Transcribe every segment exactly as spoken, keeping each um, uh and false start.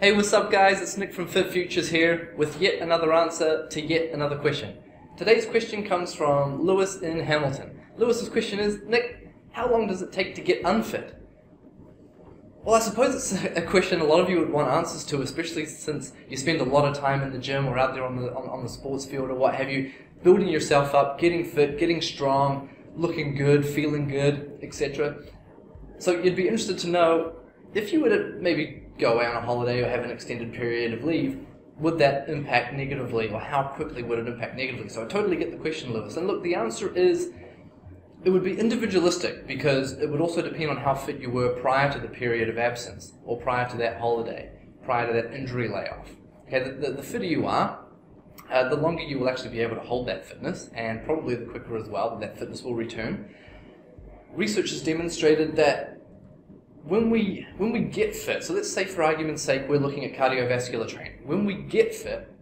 Hey, what's up guys, it's Nick from Fit Futures here with yet another answer to yet another question. Today's question comes from Lewis in Hamilton. Lewis's question is, Nick, how long does it take to get unfit? Well, I suppose it's a question a lot of you would want answers to, especially since you spend a lot of time in the gym or out there on the, on, on the sports field or what have you, building yourself up, getting fit, getting strong, looking good, feeling good, et cetera. So you'd be interested to know, if you were to maybe go away on a holiday or have an extended period of leave, would that impact negatively, or how quickly would it impact negatively? So I totally get the question, Lewis. And look, the answer is it would be individualistic, because it would also depend on how fit you were prior to the period of absence, or prior to that holiday, prior to that injury layoff. Okay, the, the, the fitter you are, uh, the longer you will actually be able to hold that fitness, and probably the quicker as well that, that fitness will return. Research has demonstrated that When we, when we get fit, so let's say for argument's sake we're looking at cardiovascular training. When we get fit,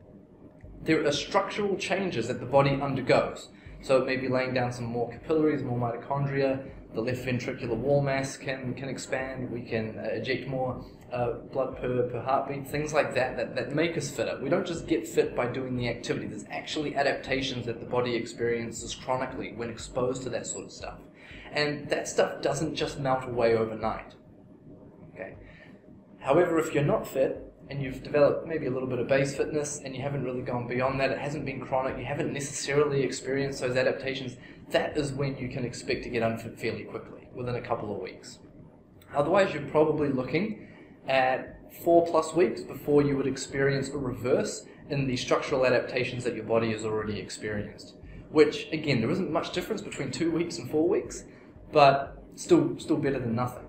there are structural changes that the body undergoes. So it may be laying down some more capillaries, more mitochondria, the left ventricular wall mass can, can expand, we can eject more uh, blood per, per heartbeat, things like that, that that make us fitter. We don't just get fit by doing the activity. There's actually adaptations that the body experiences chronically when exposed to that sort of stuff. And that stuff doesn't just melt away overnight. Okay. However, if you're not fit and you've developed maybe a little bit of base fitness and you haven't really gone beyond that, it hasn't been chronic, you haven't necessarily experienced those adaptations, that is when you can expect to get unfit fairly quickly, within a couple of weeks. Otherwise, you're probably looking at four plus weeks before you would experience a reverse in the structural adaptations that your body has already experienced. Which, again, there isn't much difference between two weeks and four weeks, but still, still better than nothing.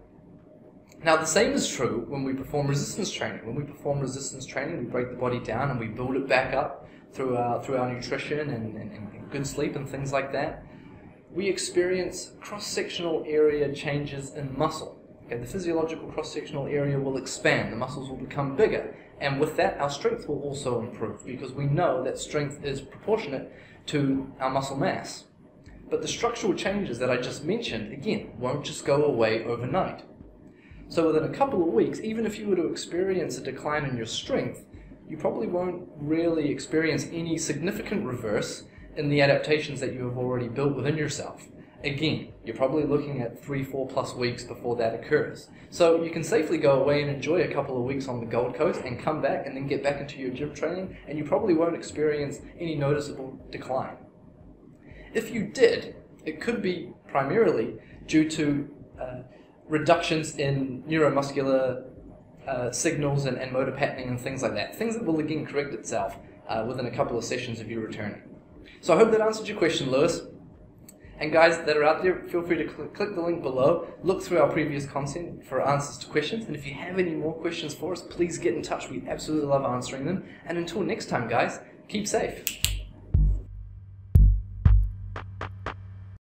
Now, the same is true when we perform resistance training. When we perform resistance training, we break the body down and we build it back up through our, through our nutrition and, and, and good sleep and things like that. We experience cross-sectional area changes in muscle. Okay, the physiological cross-sectional area will expand, the muscles will become bigger, and with that our strength will also improve, because we know that strength is proportionate to our muscle mass. But the structural changes that I just mentioned, again, won't just go away overnight. So within a couple of weeks, even if you were to experience a decline in your strength, you probably won't really experience any significant reverse in the adaptations that you have already built within yourself. Again, you're probably looking at three, four plus weeks before that occurs. So you can safely go away and enjoy a couple of weeks on the Gold Coast and come back and then get back into your gym training, and you probably won't experience any noticeable decline. If you did, it could be primarily due to uh, reductions in neuromuscular uh, signals and, and motor patterning and things like that. Things that will again correct itself uh, within a couple of sessions of you returning. So I hope that answered your question, Lewis. And guys that are out there, feel free to cl click the link below, look through our previous content for answers to questions, and if you have any more questions for us, please get in touch. We absolutely love answering them. And until next time guys, keep safe.